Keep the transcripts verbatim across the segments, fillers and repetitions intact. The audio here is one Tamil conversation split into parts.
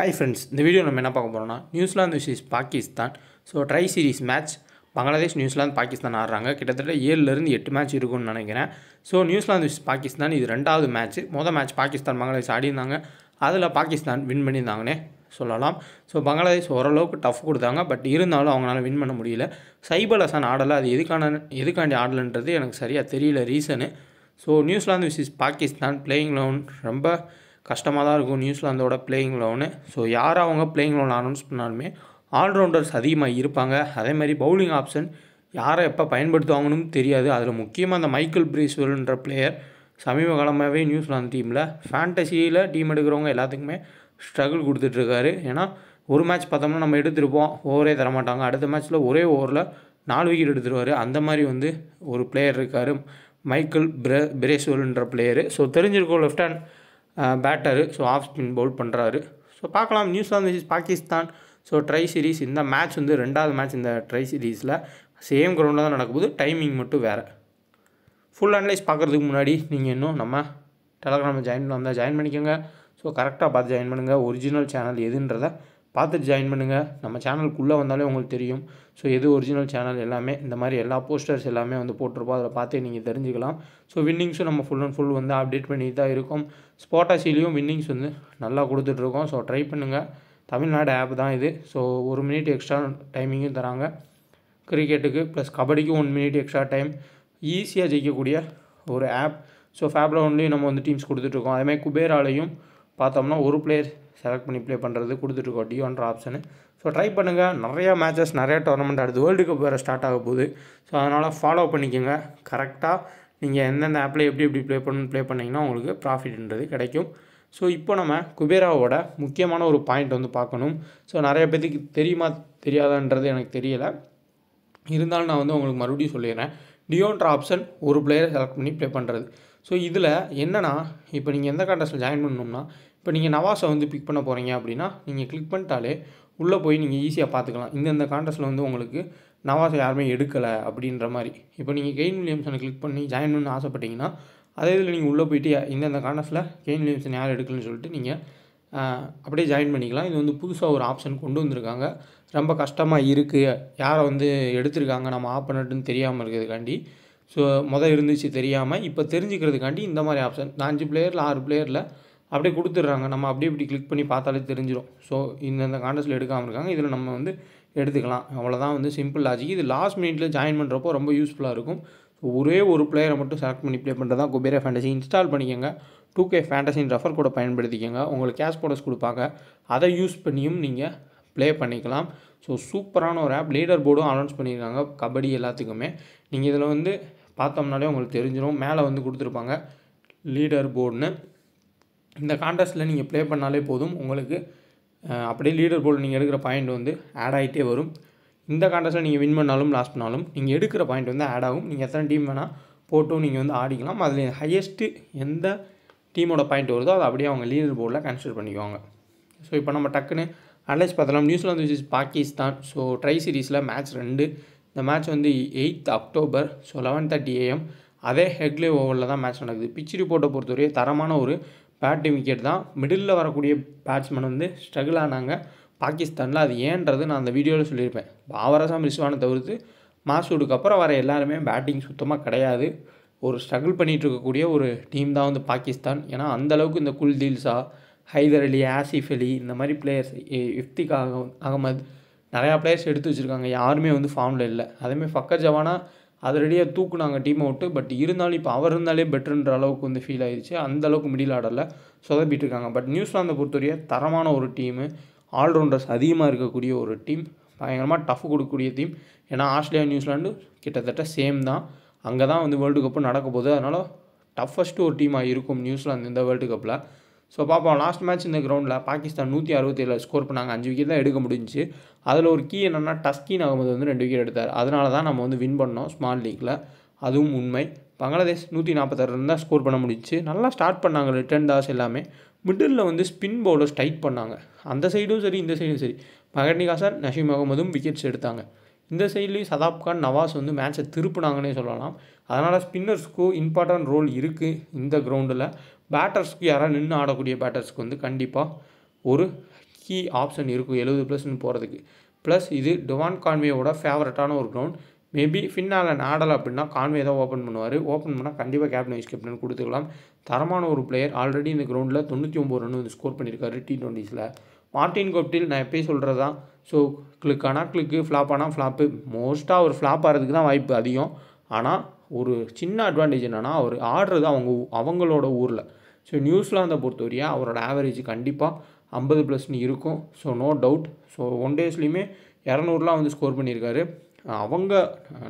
Hi friends, in the video we will talk about New Zealand versus Pakistan. So tri series match Bangladesh New Zealand Pakistan ஆடுறாங்க. கிட்டத்தட்ட seven to eight match இருக்கும்னு நினைக்கிறேன். So New Zealand versus Pakistan இது இரண்டாவது match. முதல் match பாகிஸ்தான் பங்களாதேஷ் ஆடினாங்க. அதுல பாகிஸ்தான் வின் பண்ணினாங்கனே சொல்லலாம். சோ பங்களாதேஷ் ஓரளவுக்கு டஃப் கொடுத்தாங்க. பட் இருந்தாலும் அவங்களால வின் பண்ண முடியல. சைபல் ஹசன் ஆடல. அது எதுக்கான எதுக்காண்டி ஆடலன்றது எனக்கு சரியா தெரியல reason. So New Zealand versus Pakistan playing round ரொம்ப கஷ்டமா தான் இருக்கும் நியூ ஜிலாந்தோட playing loan. சோ யாரா அவங்க playing loan அனௌன்ஸ் பண்ணாலுமே ஆல் ரவுண்டர்ஸ் அதிகமாக இருப்பாங்க. அதே மாதிரி bowling option யாரை எப்ப பயன்படுத்துவாங்கன்னு தெரியாது. அதுல முக்கியமா அந்த மைக்கேல் பிரேஸ்வெல்ன்ற பிளேயர் சமீப காலமாவே நியூ ஜிலாந்து டீம்ல ஃபேண்டஸியில டீம் எடுக்கிறவங்க எல்லாத்துக்குமே ஸ்ட்ரகிள் கொடுத்துட்டு இருக்காரு. ஏன்னா ஒரு மேட்ச் பார்த்தோம்னா நம்ம எடுத்துருப்போம், ஓவரே தர மாட்டாங்க. அடுத்த மேட்ச்ல ஒரே ஓவர்ல நாலு விக்கெட் எடுத்துருவாரு. அந்த மாதிரி வந்து ஒரு பிளேயர் இருக்காரு மைக்கேல் பிரேஸ்வெல்ன்ற பிளேயர். சோ தெரிஞ்சிருக்கும் left hand batter. So off spin bowl பண்ணுறாரு. ஸோ பார்க்கலாம் New Zealand versus Pakistan. So tri series இந்த மேட்ச் வந்து ரெண்டாவது மேட்ச் இந்த ட்ரை சீரீஸில் சேம் கிரவுண்டில் தான் நடக்கும்போது டைமிங் மட்டும் வேறு. ஃபுல் அனலைஸ் பார்க்குறதுக்கு முன்னாடி நீங்கள் இன்னும் நம்ம டெலகிராமில் ஜாயின் பண்ண வந்தால் ஜாயின் பண்ணிக்கோங்க. ஸோ கரெக்டாக பார்த்து ஜாயின் பண்ணுங்கள். ஒரிஜினல் சேனல் எதுன்றதை பார்த்துட்டு ஜாயின் பண்ணுங்கள். நம்ம சேனலுக்குள்ளே வந்தாலே உங்களுக்கு தெரியும். ஸோ எது ஒரிஜினல் சேனல் எல்லாமே இந்த மாதிரி எல்லா போஸ்டர்ஸ் எல்லாமே வந்து போட்டிருப்போம். அதில் பார்த்தே நீங்கள் தெரிஞ்சுக்கலாம். ஸோ வின்னிங்ஸும் நம்ம ஃபுல் அண்ட் ஃபுல் வந்து அப்டேட் பண்ணி தான் இருக்கோம். ஸ்பாட்டாசிலையும் வின்னிங்ஸ் வந்து நல்லா கொடுத்துட்ருக்கோம். ஸோ ட்ரை பண்ணுங்கள். தமிழ்நாடு ஆப் தான் இது. ஸோ ஒரு மினிட் எக்ஸ்ட்ரா டைமிங்கும் தராங்க கிரிக்கெட்டுக்கு, ப்ளஸ் கபடிக்கு ஒன் மினிட் எக்ஸ்ட்ரா டைம். ஈஸியாக ஜெயிக்கக்கூடிய ஒரு ஆப். ஸோ ஃபேப்லவுன்லேயும் நம்ம வந்து டீம்ஸ் கொடுத்துட்ருக்கோம். அதேமாதிரி குபேராலையும் பார்த்தோம்னா ஒரு பிளேயர் செலக்ட் பண்ணி ப்ளே பண்ணுறது கொடுத்துட்ருக்கோம் டியோன்ற ஆப்ஷனு. ஸோ ட்ரை பண்ணுங்கள். நிறையா மேட்சஸ் நிறையா டோர்னமெண்ட் அடுத்து வேர்ல்டு கப் வேறு ஸ்டார்ட் ஆக போகுது. ஸோ அதனால் ஃபாலோ பண்ணிக்கோங்க. கரெக்டாக நீங்கள் எந்தெந்த ஆப்பில் எப்படி எப்படி ப்ளே பண்ணணும்னு ப்ளே பண்ணிங்கன்னா உங்களுக்கு ப்ராஃபிட்ன்றது கிடைக்கும். ஸோ இப்போ நம்ம குபேராவோட முக்கியமான ஒரு பாயிண்ட் வந்து பார்க்கணும். ஸோ நிறைய பேருக்கு தெரியுமா தெரியாதான்றது எனக்கு தெரியலை. இருந்தாலும் நான் வந்து உங்களுக்கு மறுபடியும் சொல்லிடுறேன். டியோன்ற ஆப்ஷன் ஒரு பிளேயரை செலக்ட் பண்ணி ப்ளே பண்ணுறது. ஸோ இதில் என்னென்னா இப்போ நீங்கள் எந்த கான்டெஸ்ட்டில் ஜாயின் பண்ணணும்னா இப்போ நீங்கள் நவாஸை வந்து பிக் பண்ண போகிறீங்க அப்படின்னா நீங்கள் கிளிக் பண்ணிட்டாலே உள்ளே போய் நீங்கள் ஈஸியாக பார்த்துக்கலாம். இந்தந்த கான்டெஸ்ட்டில் வந்து உங்களுக்கு நவாஸை யாருமே எடுக்கலை அப்படின்ற மாதிரி. இப்போ நீங்கள் கெயின் வில்லியம்சனை கிளிக் பண்ணி ஜாயின் பண்ணணும்னு ஆசைப்பட்டீங்கன்னா அதே இதில் நீங்கள் உள்ளே போய்ட்டு இந்தந்த கான்டெஸ்ட்டில் கெயின் வில்லியம்சன் யார் எடுக்கலன்னு சொல்லிட்டு நீங்கள் அப்படியே ஜாயின் பண்ணிக்கலாம். இது வந்து புதுசாக ஒரு ஆப்ஷன் கொண்டு வந்திருக்காங்க. ரொம்ப கஷ்டமாக இருக்குது யாரை வந்து எடுத்திருக்காங்க நம்ம ஆப் பண்ணட்டுன்னு தெரியாமல் இருக்கிறதுக்காண்டி. ஸோ மொதல் இருந்துச்சு தெரியாமல் இப்போ தெரிஞ்சுக்கிறதுக்காண்டி இந்த மாதிரி ஆப்ஷன் இந்த அஞ்சு பிளேயரில் ஆறு பிளேயரில் அப்படியே கொடுத்துட்றாங்க. நம்ம அப்படியே இப்படி கிளிக் பண்ணி பார்த்தாலே தெரிஞ்சிடும். ஸோ இந்தந்த கான்டெஸ்ட்டில் எடுக்காமல் இருக்காங்க, இதில் நம்ம வந்து எடுத்துக்கலாம். அவ்வளோதான் வந்து சிம்பிள் லாஜிக். இது லாஸ்ட் மினிட்டில் ஜாயின் பண்ணுறப்போ ரொம்ப யூஸ்ஃபுல்லாக இருக்கும். ஸோ ஒரே ஒரு பிளேயரை மட்டும் செலக்ட் பண்ணி ப்ளே பண்ணுறது தான் குபேரா ஃபேண்டஸி. இன்ஸ்டால் பண்ணிக்கோங்க. டூ கே ஃபேண்டஸின் ரெஃபர் கூட பயன்படுத்திக்கோங்க. உங்களுக்கு கேஷ் போனஸ் கொடுப்பாங்க. அதை யூஸ் பண்ணியும் நீங்கள் ப்ளே பண்ணிக்கலாம். ஸோ சூப்பரான ஒரு ஆப். லீடர் போர்டும் அனௌன்ஸ் பண்ணியிருக்காங்க கபடி எல்லாத்துக்குமே. நீங்கள் இதில் வந்து பார்த்தோம்னாலே உங்களுக்கு தெரிஞ்சிடும். மேலே வந்து கொடுத்துருப்பாங்க லீடர் போர்டுன்னு. இந்த கான்டெஸ்ட்டில் நீங்கள் ப்ளே பண்ணாலே போதும் உங்களுக்கு அப்படியே லீடர் போர்டு நீங்கள் எடுக்கிற பாயிண்ட் வந்து ஆட் ஆகிட்டே வரும். இந்த கான்டெஸ்ட்டில் நீங்கள் வின் பண்ணாலும் லாஸ் பண்ணாலும் நீங்கள் எடுக்கிற பாயிண்ட் வந்து ஆட் ஆகும். நீங்கள் எத்தனை டீம் வேணால் போட்டும் நீங்கள் வந்து ஆடிக்கலாம். அதில் ஹையஸ்ட்டு எந்த டீமோட பாயிண்ட் வருதோ அதை அப்படியே அவங்க லீடர் போர்டில் கன்சிடர் பண்ணிக்குவாங்க. ஸோ இப்போ நம்ம டக்குன்னு அனலைஸ் பார்த்தலாம். New Zealand versus Pakistan. So tri சீரீஸில் மேட்ச் ரெண்டு. இந்த மேட்ச் வந்து eighth October so eleven thirty AM அதே ஹெக்லே ஓவரில் தான் மேட்ச் நடக்குது. பிச் ரிப்போர்ட்டை பொறுத்தவரை தரமான ஒரு பேட்டிங் விக்கெட் தான். மிடிலில் வரக்கூடிய பேட்ஸ்மேன் வந்து ஸ்ட்ரகிள் ஆனாங்க பாகிஸ்தானில். அது ஏன்றது நான் அந்த வீடியோவில் சொல்லியிருப்பேன். பாபர் அசாம் ரிஸ்வானை தவிர்த்து மாசூடுக்கு அப்புறம் வர எல்லாருமே பேட்டிங் சுத்தமாக கிடையாது. ஒரு ஸ்ட்ரகிள் பண்ணிகிட்டு இருக்கக்கூடிய ஒரு டீம் தான் வந்து பாகிஸ்தான். ஏன்னா அந்தளவுக்கு இந்த குல்தீல்ஸா ஹைதர் அலி ஆசிஃப் அலி இந்த மாதிரி பிளேயர்ஸ் இஃப்திக் அகமது நிறையா பிளேயர்ஸ் எடுத்து வச்சுருக்காங்க. யாருமே வந்து ஃபார்மில் இல்லை. அதேமாதிரி ஃபக்கர் ஜவானா அதிரடியாக தூக்குனாங்க டீம் அவுட்டு. பட் இருந்தாலும் இப்போ அவர் இருந்தாலே பெட்டர்ன்ற அளவுக்கு வந்து ஃபீல் ஆயிடுச்சு. அந்தளவுக்கு மிடில் ஆர்டரில் சொதப்பிட்டு இருக்காங்க. பட் நியூசிலாந்தை பொறுத்தவரைய தரமான ஒரு டீமு. ஆல்ரவுண்டர்ஸ் அதிகமாக இருக்கக்கூடிய ஒரு டீம். பயங்கரமாக டஃப் கொடுக்கக்கூடிய டீம். ஏன்னா ஆஸ்திரேலியா நியூசிலாண்டு கிட்டத்தட்ட சேம் தான். அங்கே தான் வந்து வேர்ல்டு கப்பும் நடக்க போகுது. அதனால் டஃபஸ்ட்டு ஒரு டீமாக இருக்கும் நியூசிலாந்து இந்த வேர்ல்டு கப்பில். ஸோ பார்ப்போம். லாஸ்ட் மேட்ச் இந்த கிரவுண்டில் பாகிஸ்தான் நூற்றி அறுபத்தேழு ஸ்கோர் பண்ணாங்க. அஞ்சு விக்கெட் தான் எடுக்க முடிஞ்சிச்சு. அதில் ஒரு கீ என்னென்னா டஸ்கின் அகமது வந்து ரெண்டு விக்கெட் எடுத்தார். அதனால தான் நம்ம வந்து வின் பண்ணோம் ஸ்மால் லீக்கில். அதுவும் உண்மை. பங்களாதேஷ் நூற்றி நாற்பத்தாறு ரன் தான் ஸ்கோர் பண்ண முடிஞ்சிச்சு. நல்லா ஸ்டார்ட் பண்ணாங்க ரிட்டர்ன் தாஸ் எல்லாமே. மிடில் வந்து ஸ்பின் பவுலர்ஸ் டைட் பண்ணாங்க. அந்த சைடும் சரி இந்த சைடும் சரி. மகனிகா சார் நஷீம் அகமதும் விக்கெட்ஸ் எடுத்தாங்க. இந்த சைட்லேயும் சதாப் கான் நவாஸ் வந்து மேட்சை திருப்பினாங்கன்னே சொல்லலாம். அதனால் ஸ்பின்னர்ஸ்க்கு இம்பார்ட்டன்ட் ரோல் இருக்குது இந்த கிரவுண்டில். பேட்டர்ஸ்க்கு யாராவது நின்று ஆடக்கூடிய பேட்டர்ஸ்க்கு வந்து கண்டிப்பாக ஒரு key option இருக்கும் seventy ப்ளஸ்னு போகிறதுக்கு. ப்ளஸ் இது டெவான் கான்வேயோட ஃபேவரட்டான ஒரு கிரவுண்ட். மேபி ஃபின்னாலன் ஆடலை அப்படின்னா கான்வே தான் ஓப்பன் பண்ணுவார். ஓப்பன் பண்ணால் கண்டிப்பாக கேப்டன் வைஸ் கேப்டன் கொடுத்துக்கலாம். தரமான ஒரு பிளேயர். ஆல்ரெடி இந்த கிரவுண்டில் தொண்ணூற்றி ஒம்பது ரன் வந்து ஸ்கோர் பண்ணியிருக்காரு டி டுவெண்ட்டிஸில். மார்ட்டின் குப்டில் நான் எப்பயும் சொல்கிறது தான், ஸோ கிளிக் ஆனால் கிளிக்கு ஃப்ளாப் ஆனால் ஃப்ளாப்பு, மோஸ்ட்டாக ஒரு ஃப்ளாப் ஆகிறதுக்கு தான் வாய்ப்பு அதிகம். ஆனால் ஒரு சின்ன அட்வான்டேஜ் என்னென்னா அவர் ஆடுறது அவங்க அவங்களோட ஊரில். ஸோ நியூசிலாந்தை பொறுத்தவரையா அவரோட ஆவரேஜ் கண்டிப்பாக ஐம்பது ப்ளஸ்ன்னு இருக்கும். So no doubt. So one டேஸ்லேயுமே இரநூறுலாம் வந்து ஸ்கோர் பண்ணியிருக்காரு. அவங்க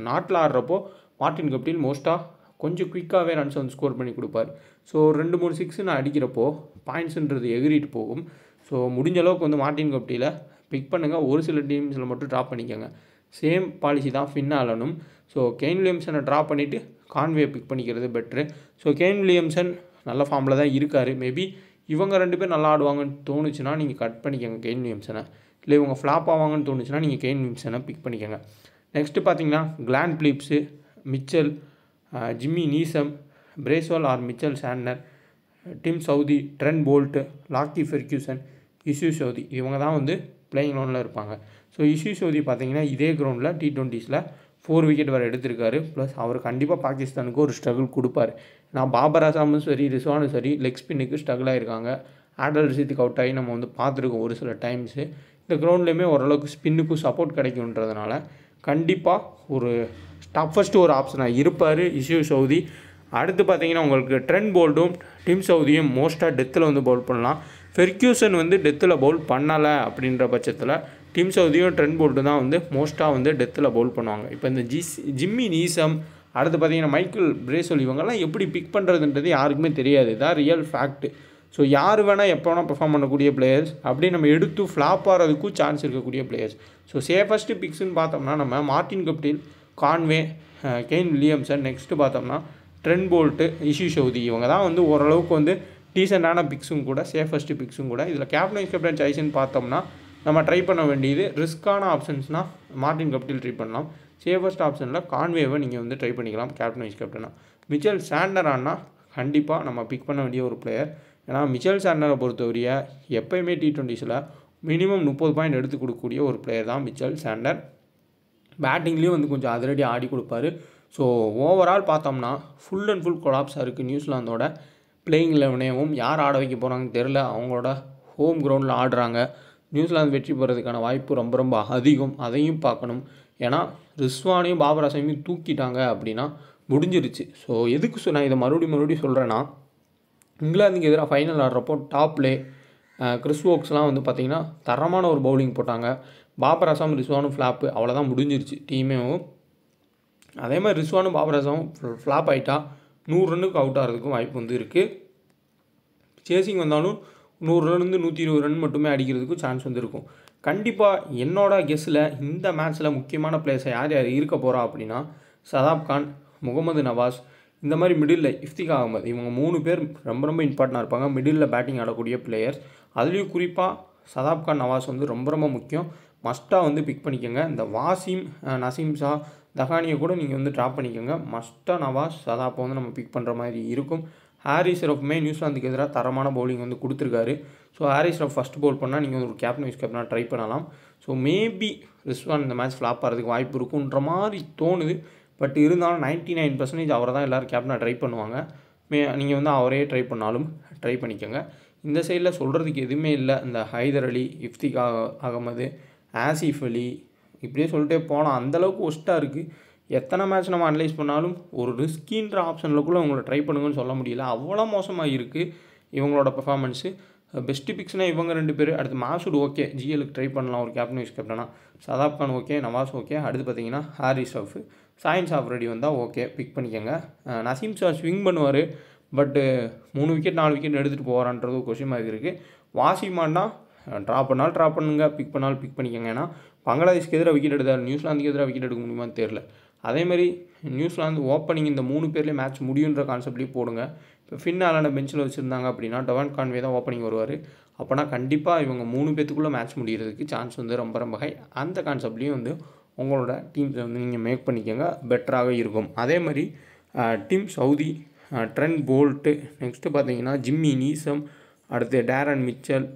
நாட்டில் ஆடுறப்போ மார்ட்டின் கப்டில் மோஸ்ட்டாக கொஞ்சம் குயிக்காகவே ரன்ஸ் வந்து ஸ்கோர் பண்ணி கொடுப்பார். ஸோ ரெண்டு மூணு சிக்ஸ் நான் அடிக்கிறப்போ பாயிண்ட்ஸுன்றது எகிரிட்டு போகும். ஸோ முடிஞ்ச அளவுக்கு வந்து மார்ட்டின் கப்டியில் பிக் பண்ணுங்கள். ஒரு சில டீம்ஸில் மட்டும் ட்ராப் பண்ணிக்கோங்க. சேம் பாலிசி தான் ஃபின்னாலனும். ஸோ கெயின் வில்லியம்சனை ட்ராப் பண்ணிவிட்டு கான்வே பிக் பண்ணிக்கிறது பெட்ரு. ஸோ கெயின் வில்லியம்சன் நல்ல ஃபார்மில் தான் இருக்கார். மேபி இவங்க ரெண்டு பேர் நல்லா ஆடுவாங்கன்னு தோணுச்சுன்னா நீங்கள் கட் பண்ணிக்கோங்க கெயின் வில்லியம்சனை. இல்லை இவங்க ஃப்ளாப் ஆவாங்கன்னு தோணுச்சுன்னா நீங்கள் கெயின் வில்லியம்சனை பிக் பண்ணிக்கோங்க. நெக்ஸ்ட்டு பார்த்தீங்கன்னா Glenn Phillips, Mitchell, Jimmy Neesham, Bracewell or Mitchell Santner, Tim Southee, Trent Boult, Lockie Ferguson, Ish Sodhi, இவங்க தான் வந்து பிளேயிங் லோனில் இருப்பாங்க. ஸோ இஷ் சோதி பார்த்தீங்கன்னா இதே கிரவுண்டில் டி டுவெண்ட்டிஸில் ஃபோர் விக்கெட் வரை எடுத்திருக்காரு. ப்ளஸ் அவர் கண்டிப்பாக பாகிஸ்தானுக்கு ஒரு ஸ்ட்ரகிள் கொடுப்பார். நான் பாபர் அசாமும் சரி ரிஸ்வானும் சரி லெக் ஸ்பின்னுக்கு ஸ்ட்ரகிள் ஆகிருக்காங்க. ஆடல் ரசித்துக்கு அவுட் ஆகி நம்ம வந்து பார்த்துருக்கோம் ஒரு சில டைம்ஸு. இந்த கிரவுண்ட்லேயுமே ஓரளவுக்கு ஸ்பின்னுக்கும் சப்போர்ட் கிடைக்குன்றதுனால கண்டிப்பாக ஒரு டஃபஸ்ட்டு ஒரு ஆப்ஷனாக இருப்பார் இஷ் சோதி. அடுத்து பார்த்தீங்கன்னா உங்களுக்கு ட்ரெண்ட் போல்ட்டும் டிம் சவுதியும் மோஸ்ட்டாக டெத்தில் வந்து பவுல் பண்ணலாம். ஃபெர்கியூசன் வந்து டெத்தில் பவுல் பண்ணலை அப்படின்ற பட்சத்தில் டிம் சவுதியும் ட்ரெண்ட் போல்ட்டு தான் வந்து மோஸ்ட்டாக வந்து டெத்தில் பவுல் பண்ணுவாங்க. இப்போ இந்த ஜிஸ் ஜிம்மி நீஷம், அடுத்து பார்த்தீங்கன்னா மைக்கேல் பிரேஸ்வெல், இவங்கெல்லாம் எப்படி பிக் பண்ணுறதுன்றது யாருக்குமே தெரியாது. இதான் ரியல் ஃபேக்ட்டு. ஸோ யார் வேணால் எப்போ வேணால் பெர்ஃபார்ம் பண்ணக்கூடிய பிளேயர்ஸ், அப்படியே நம்ம எடுத்து ஃப்ளாப் ஆகிறதுக்கும் சான்ஸ் இருக்கக்கூடிய பிளேயர்ஸ். ஸோ சேஃபஸ்ட்டு பிக்ஸ்ன்னு பார்த்தோம்னா நம்ம Martin Guptill, Conway, Kane Williamson, next பார்த்தோம்னா ட்ரெண்ட் போல்ட்டு, இஷ் சவுதி, இவங்க தான் வந்து ஓரளவுக்கு வந்து டீசெண்டான பிக்ஸும் கூட சேஃபஸ்ட்டு பிக்ஸும் கூட. இதில் கேப்டன் வைஸ் கேப்டன் சாய்ஸ்ன்னு பார்த்தோம்னா நம்ம ட்ரை பண்ண வேண்டியது ரிஸ்க்கான ஆப்ஷன்ஸ்னால் மார்ட்டின் கப்டில் ட்ரை பண்ணலாம். சேஃபஸ்ட் ஆப்ஷனில் கான்வேவை நீங்கள் வந்து ட்ரை பண்ணிக்கலாம் கேப்டன் வைஸ் கேப்டனாக. மிச்சல் சாண்டரானா கண்டிப்பாக நம்ம பிக் பண்ண வேண்டிய ஒரு பிளேயர். ஏன்னா மிச்சல் சாண்டரை பொறுத்தவரையை எப்போயுமே டி டுவெண்ட்டிஸில் மினிமம் முப்பது பாயிண்ட் எடுத்து கொடுக்கக்கூடிய ஒரு பிளேயர் தான் மிச்சல் சாண்டர். பேட்டிங்லேயும் வந்து கொஞ்சம் அதிரடி ஆடி கொடுப்பார். ஸோ ஓவரால் பார்த்தோம்னா ஃபுல் அண்ட் ஃபுல் கொலாப்ஸாக இருக்குது நியூசிலாந்தோட பிளேயிங் லெவனையும். யார் ஆட வைக்க போகிறாங்கன்னு தெரில. அவங்களோட ஹோம் கிரவுண்டில் ஆடுறாங்க. நியூசிலாந்து வெற்றி பெறதுக்கான வாய்ப்பு ரொம்ப ரொம்ப அதிகம். அதையும் பார்க்கணும். ஏன்னா ரிஸ்வானையும் பாபர் அசாமையும் தூக்கிட்டாங்க அப்படின்னா முடிஞ்சிருச்சு. ஸோ எதுக்கு சொ நான் இதை மறுபடியும் மறுபடியும் சொல்கிறேன்னா, இங்கிலாந்துக்கு எதிராக ஃபைனல் ஆடுறப்போ டாப்லே கிறிஸ் வோக்ஸ்லாம் வந்து பார்த்திங்கன்னா தரமான ஒரு பவுலிங் போட்டாங்க. பாபர் அசாம் ரிஸ்வானும் ஃப்ளாப்பு, அவ்வளோதான் முடிஞ்சிருச்சு டீமேவும். அதே மாதிரி ரிஸ்வானும் பாபர் அசாமும் ஃப்ளாப் ஆகிட்டா நூறு ரன்னுக்கு அவுட் ஆகிறதுக்கும் வாய்ப்பு வந்து இருக்குது. சேசிங் வந்தாலும் நூறு ரன்லேருந்து நூற்றி இருபது ரன் மட்டுமே அடிக்கிறதுக்கும் சான்ஸ் வந்து இருக்கும். கண்டிப்பாக என்னோட கெஸ்ஸில் இந்த மேட்ச்சில் முக்கியமான பிளேயர்ஸை யார் யார் இருக்க போகிறா அப்படின்னா சதாப் கான், முகமது நவாஸ், இந்த மாதிரி மிடில் இஃப்திக் அகமது, இவங்க மூணு பேர் ரொம்ப ரொம்ப இம்பார்ட்டண்ட்டாக இருப்பாங்க மிடில் பேட்டிங் ஆடக்கூடிய பிளேயர்ஸ். அதுலேயும் குறிப்பாக சதாப் கான், நவாஸ் வந்து ரொம்ப ரொம்ப முக்கியம். மஸ்ட்டாக வந்து பிக் பண்ணிக்கோங்க. இந்த வாசிம், நசீம் ஷா, தஹானியை கூட நீங்கள் வந்து ட்ராப் பண்ணிக்கோங்க. மஸ்ட்டாக நவாஸ், சதாப்பை வந்து நம்ம பிக் பண்ணுற மாதிரி இருக்கும். ஹாரிஸ் ரஃப்மே நியூசிலாந்துக்கு எதிராக தரமான பவுலிங் வந்து கொடுத்துருக்காரு. So Haris Rauf first bowl பண்ணால் நீங்கள் ஒரு கேப்டன் வைஸ் கேப்டனாக ட்ரை பண்ணலாம். ஸோ மேபி ரிஸ்வான் இந்த மேட்ச் ஃப்ளாப் ஆகிறதுக்கு வாய்ப்பு இருக்குன்ற மாதிரி தோணுது. பட் இருந்தாலும் நைன்ட்டி நைன் பர்சன்டேஜ் அவரை தான் எல்லோரும் கேப்டனாக ட்ரை பண்ணுவாங்க. மே நீங்கள் வந்து அவரே ட்ரை பண்ணாலும் ட்ரை பண்ணிக்கோங்க. இந்த சைடில் சொல்கிறதுக்கு எதுவுமே இல்லை. இந்த ஹைதர் அலி, இஃப்திக் அகமது, ஆசிஃப் அலி, இப்படியே சொல்லிட்டே போனால் அந்தளவுக்கு ஒஸ்ட்டாக இருக்குது. எத்தனை மேட்ச் நம்ம அனலைஸ் பண்ணாலும் ஒரு ரிஸ்கின்ற ஆப்ஷனில்குள்ளே அவங்கள ட்ரை பண்ணுங்கன்னு சொல்ல முடியல. அவ்வளோ மோசமாக இருக்குது இவங்களோட பெர்ஃபார்மன்ஸு. பெஸ்ட்டு பிக்ஸ்னால் இவங்க ரெண்டு பேர். அடுத்து மாசூட் ஓகே, ஜிஎலுக்கு ட்ரை பண்ணலாம் ஒரு கேப்டன் வைஸ் கேப்டனா. Shadab Khan okay, Nawaz okay. அடுத்து பார்த்தீங்கன்னா ஹாரிஸ் ரஃப், சாயன்ஸ் ஆஃப் ரெடி வந்தால் ஓகே பிக் பண்ணிக்கோங்க. நசீம் ஷா ஸ்விங் பண்ணுவார், பட்டு மூணு விக்கெட் நாலு விக்கெட் எடுத்துகிட்டு போகிறான்றது கொஷின் மார்க் இருக்குது. வாசிமான்னா ட்ராப் பண்ணாலும் ட்ராப் பண்ணுங்க, பிக் பண்ணாலும் பிக் பண்ணிக்கோங்க. ஏன்னா பங்களாதேஷ்க்கு எதிராக விக்கெட் எடுத்தார், நியூசிலாந்துக்கு எதிராக விக்கெட் எடுக்க முடியுமான்னு தெரில. அதேமாதிரி நியூசிலாந்து ஓப்பனிங் இந்த மூணு பேர்லேயே மேட்ச் முடியுன்ற கான்செப்ட்லேயே போடுங்க. இப்போ ஃபின்னாலான பெஞ்சில் வச்சுருந்தாங்க அப்படின்னா டெவான் கான்வே தான் ஓப்பனிங் வருவார். அப்போனா கண்டிப்பாக இவங்க மூணு பேர்த்துக்குள்ளே மேட்ச் முடிகிறதுக்கு சான்ஸ் வந்து ரொம்ப ரொம்ப ஹை. அந்த கான்செப்ட்லேயும் வந்து உங்களோட டீம்ஸை வந்து நீங்கள் மேக் பண்ணிக்கோங்க, பெட்டராகவே இருக்கும். அதே மாதிரி Tim Southee, Trent Boult, next பார்த்தீங்கன்னா ஜிம்மி நீஷம், அடுத்து டேரன் மிச்சல்,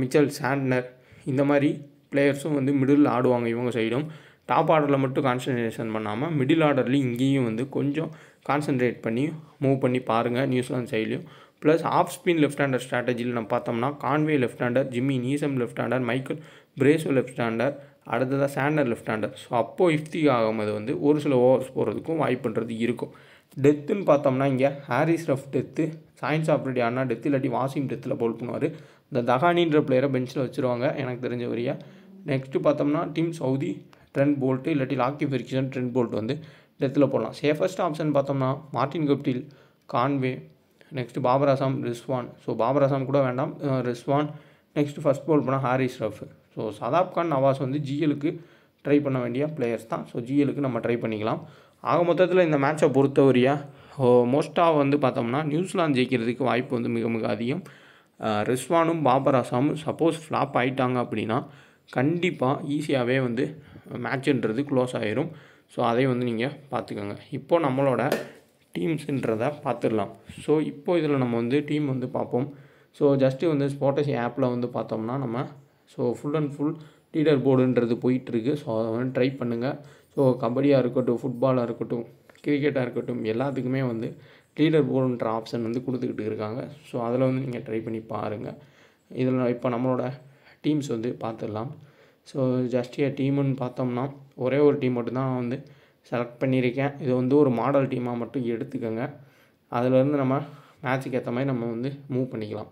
மிச்சல் சாண்ட்னர் இந்த மாதிரி பிளேயர்ஸும் வந்து மிடில் ஆடுவாங்க இவங்க சைடும். டாப் ஆர்டரில் மட்டும் கான்சன்ட்ரேஷன் பண்ணாமல் மிடில் ஆர்டர்லேயும் இங்கேயும் வந்து கொஞ்சம் கான்சன்ட்ரேட் பண்ணி மூவ் பண்ணி பாருங்கள் நியூசிலாந்து சைட்லையும். Plus off spin left hander ஸ்ட்ராட்டஜியில் நம்ம பார்த்தோம்னா Conway left hander, Jimmy Neesham left hander, Michael Bracewell left hander, அடுத்ததாக சாண்டர் லெஃப்ட் ஹேண்டர். ஸோ அப்போது இஃப்தி ஆகும்போது வந்து ஒரு சில ஓவர்ஸ் போகிறதுக்கும் வாய்ப்புன்றது இருக்கும். டெத்துன்னு பார்த்தோம்னா இங்கே ஹாரிஸ் ரஃப் டெத்து, சயின்ஸ் ஆப்ரேட்டி ஆனா டெத்து, இல்லாட்டி வாசிம் டெத்தில் போல் பண்ணுவார். இந்த தஹானின்ற பிளேயரை பெஞ்சில் வச்சுருவாங்க எனக்கு தெரிஞ்ச வரையா. நெக்ஸ்ட்டு பார்த்தோம்னா டிம் சவுதி, ட்ரெண்ட் போல்ட்டு, இல்லாட்டி லாக்கி ஃபெர்குசன், ட்ரெண்ட் போல்ட் வந்து டெத்தில் போடலாம். சேஃபஸ்ட் ஆப்ஷன் பார்த்தோம்னா Martin Guptill, Conway, next Babar Azam, Rizwan. So Babar Azam கூட வேண்டாம், ரிஸ்வான். நெக்ஸ்ட்டு ஃபஸ்ட் போல் போனால் ஹாரிஸ் ரஃப். ஸோ சதாப் கான் நவாஸ் வந்து ஜிஎலுக்கு ட்ரை பண்ண வேண்டிய பிளேயர்ஸ் தான். ஸோ ஜிஎலுக்கு நம்ம ட்ரை பண்ணிக்கலாம். ஆக மொத்தத்தில் இந்த மேட்சை பொறுத்தவரையா மோஸ்ட்டாக வந்து பார்த்தோம்னா நியூசிலாந்து ஜெயிக்கிறதுக்கு வாய்ப்பு வந்து மிக மிக அதிகம். ரிஸ்வானும் பாபர் அசாமும் சப்போஸ் ஃப்ளாப் ஆகிட்டாங்க அப்படின்னா கண்டிப்பாக ஈஸியாகவே வந்து மேட்சுன்றது க்ளோஸ் ஆகிரும். ஸோ அதை வந்து நீங்கள் பார்த்துக்கோங்க. இப்போது நம்மளோட டீம்ஸுன்றதை பார்த்துடலாம். ஸோ இப்போது இதில் நம்ம வந்து டீம் வந்து பார்ப்போம். ஸோ ஜஸ்ட்டு வந்து ஸ்பாட்டஸ் ஆப்பில் வந்து பார்த்தோம்னா நம்ம so full and full leader போர்டுன்றது போயிட்டுருக்கு. ஸோ அதை வந்து ட்ரை பண்ணுங்கள். ஸோ கபடியாக இருக்கட்டும், ஃபுட்பாலாக இருக்கட்டும், கிரிக்கெட்டாக இருக்கட்டும், எல்லாத்துக்குமே வந்து லீடர் போர்டுன்ற ஆப்ஷன் வந்து கொடுத்துக்கிட்டு இருக்காங்க. ஸோ அதில் வந்து நீங்கள் ட்ரை பண்ணி பாருங்கள். இதில் இப்போ நம்மளோட டீம்ஸ் வந்து பார்த்துடலாம். ஸோ ஜஸ்டியா டீமுன்னு பார்த்தோம்னா ஒரே ஒரு டீம் மட்டும்தான் நான் வந்து செலக்ட் பண்ணியிருக்கேன். இது வந்து ஒரு மாடல் டீமாக மட்டும் எடுத்துக்கோங்க. அதிலேருந்து நம்ம மேட்சுக்கு ஏற்ற மாதிரி நம்ம வந்து மூவ் பண்ணிக்கலாம்.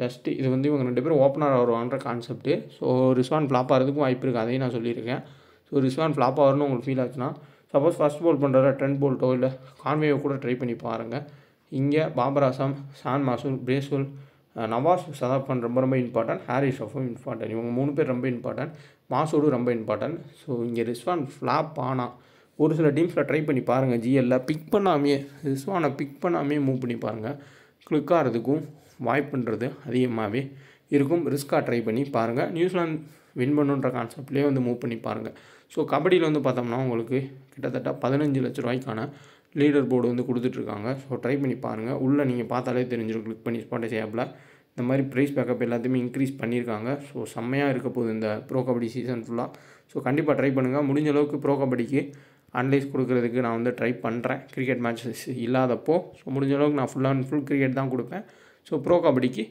ஜஸ்ட்டு இது வந்து இவங்க ரெண்டு பேரும் ஓப்பனர் வருவாங்கன்ற கான்செப்ட்டு. ஸோ ரிஸ்வான் ஃப்ளாப் ஆகிறதுக்கும் வாய்ப்பு இருக்குது, அதையும் நான் சொல்லியிருக்கேன். ஸோ ரிஸ்வான் ஃப்ளாப் ஆகிறதுன்னு உங்களுக்கு ஃபீல் ஆச்சுன்னா சப்போஸ் ஃபஸ்ட் போல் பண்ணுறத ட்ரெண்ட் போல்ட்டோ இல்லை கான்வேயோ கூட ட்ரை பண்ணி பாருங்கள். இங்கே பாபர் அசாம், சான் மாசூல், பிரேஸ்வெல், நவாஸ், சதாப் கான் ரொம்ப ரொம்ப இம்பார்ட்டன்ட், ஹாரிஸ் ரஃபும் இம்பார்ட்டன்ட். இவங்க மூணு பேர் ரொம்ப இம்பார்ட்டன்ட், மாசூடும் ரொம்ப இம்பார்ட்டன்ட். ஸோ இங்கே ரிஸ்வான் ஃப்ளாப் ஆனால் ஒரு சில டீம்ஸில் ட்ரை பண்ணி பாருங்கள். ஜிஎல்ல பிக் பண்ணாமையே ரிஸ்வானை பிக் பண்ணாமையே மூவ் பண்ணி பாருங்கள். கிளிக் ஆகிறதுக்கும் வாய்ப்புன்றது அதிகமாகவே இருக்கும். ரிஸ்க்காக ட்ரை பண்ணி பாருங்கள். நியூசிலாந்து வின் பண்ணுன்ற கான்செப்ட்லேயே வந்து மூவ் பண்ணி பாருங்கள். ஸோ கபடியில் வந்து பார்த்தோம்னா உங்களுக்கு கிட்டத்தட்ட பதினஞ்சு லட்ச ரூபாய்க்கான லீடர் போர்டு வந்து கொடுத்துட்ருக்காங்க. ஸோ ட்ரை பண்ணி பாருங்கள். உள்ளே நீங்கள் பார்த்தாலே தெரிஞ்சிடும். கிளிக் பண்ணி ஸ்பாட்டஸ் ஆப்பில் இந்த மாதிரி ப்ரைஸ் பேக்கப் எல்லாத்தையுமே இன்க்ரீஸ் பண்ணியிருக்காங்க. ஸோ செம்மையாக இருக்க போகுது இந்த ப்ரோ கபடி சீசன் ஃபுல்லாக. ஸோ கண்டிப்பாக ட்ரை பண்ணுங்கள். முடிஞ்ச அளவுக்கு ப்ரோ கபடிக்கு அனலைஸ் கொடுக்குறதுக்கு நான் வந்து ட்ரை பண்ணுறேன் கிரிக்கெட் மேட்சஸ் இல்லாதப்போ. ஸோ முடிஞ்ச அளவுக்கு நான் ஃபுல் அண்ட் ஃபுல் கிரிக்கெட் தான் கொடுப்பேன். ஸோ ப்ரோ கபடிக்கு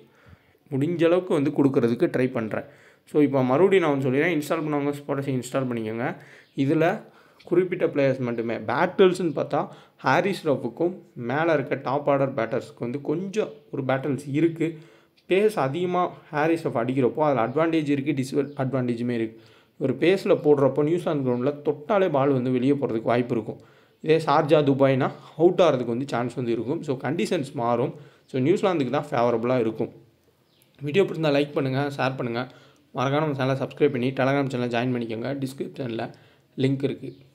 முடிஞ்ச அளவுக்கு வந்து கொடுக்குறதுக்கு ட்ரை பண்ணுறேன். ஸோ இப்போ மறுபடியும் நான் வந்து சொல்லிடுறேன், இன்ஸ்டால் பண்ணவங்க ஸ்பாட்டஸை இன்ஸ்டால் பண்ணிக்கோங்க. இதில் குறிப்பிட்ட பிளேயர்ஸ் மட்டுமே. பேட்டில்ஸ்ன்னு பார்த்தா ஹாரிஸ் ராஃபுக்கும் மேலே இருக்க டாப் ஆர்டர் பேட்டர்ஸ்க்கு வந்து கொஞ்சம் ஒரு பேட்டில்ஸ் இருக்குது. பேஸ் அதிகமாக ஹாரிஸ் ராஃப் அடிக்கிறப்போ அதில் அட்வான்டேஜ் இருக்குது, டிஸ்அட் அட்வான்டேஜுமே இருக்குது. ஒரு பேஸில் போடுறப்போ நியூசிலாந்து கிரவுண்டில் தொட்டாலே பால் வந்து வெளியே போகிறதுக்கு வாய்ப்பு இருக்கும். இதே சார்ஜா துபாய்னா அவுட் ஆகிறதுக்கு வந்து சான்ஸ் வந்து இருக்கும். ஸோ கண்டிஷன்ஸ் மாறும். ஸோ நியூசிலாந்துக்கு தான் ஃபேவரபுளாக இருக்கும். வீடியோ பிடிச்சிருந்தால் லைக் பண்ணுங்கள், ஷேர் பண்ணுங்கள். மறக்காம நம்ம சேனலை சப்ஸ்கிரைப் பண்ணி டெலகிராம் சேனலை ஜாயின் பண்ணிக்கோங்க. டிஸ்கிரிப்ஷனில் லிங்க் இருக்குது.